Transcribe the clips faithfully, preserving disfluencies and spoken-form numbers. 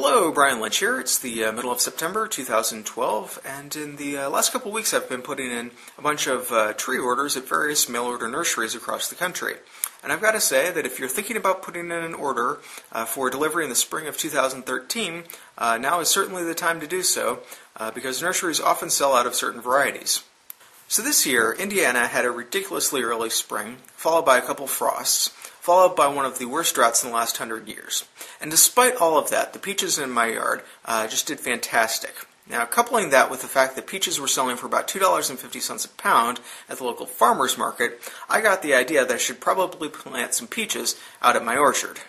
Hello, Brian Lynch here. It's the uh, middle of September two thousand twelve, and in the uh, last couple weeks I've been putting in a bunch of uh, tree orders at various mail-order nurseries across the country. And I've got to say that if you're thinking about putting in an order uh, for delivery in the spring of two thousand thirteen, uh, now is certainly the time to do so, uh, because nurseries often sell out of certain varieties. So this year, Indiana had a ridiculously early spring, followed by a couple frosts, followed by one of the worst droughts in the last hundred years. And despite all of that, the peaches in my yard uh, just did fantastic. Now, coupling that with the fact that peaches were selling for about two dollars and fifty cents a pound at the local farmer's market, I got the idea that I should probably plant some peaches out at my orchard.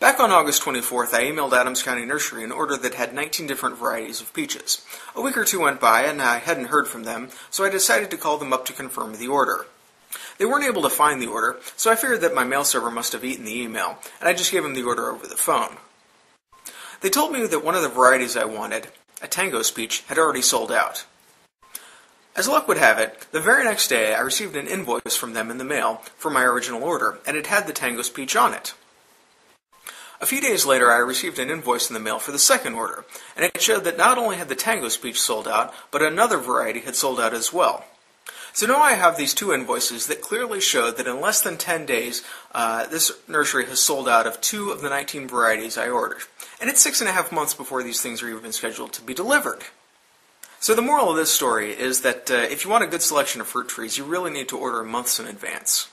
Back on August twenty-fourth, I emailed Adams County Nursery an order that had nineteen different varieties of peaches. A week or two went by, and I hadn't heard from them, so I decided to call them up to confirm the order. They weren't able to find the order, so I figured that my mail server must have eaten the email, and I just gave them the order over the phone. They told me that one of the varieties I wanted, a Tango's peach, had already sold out. As luck would have it, the very next day I received an invoice from them in the mail for my original order, and it had the Tango's peach on it. A few days later, I received an invoice in the mail for the second order, and it showed that not only had the Tango's peach sold out, but another variety had sold out as well. So now I have these two invoices that clearly show that in less than ten days, uh, this nursery has sold out of two of the nineteen varieties I ordered. And it's six and a half months before these things are even scheduled to be delivered. So the moral of this story is that uh, if you want a good selection of fruit trees, you really need to order months in advance.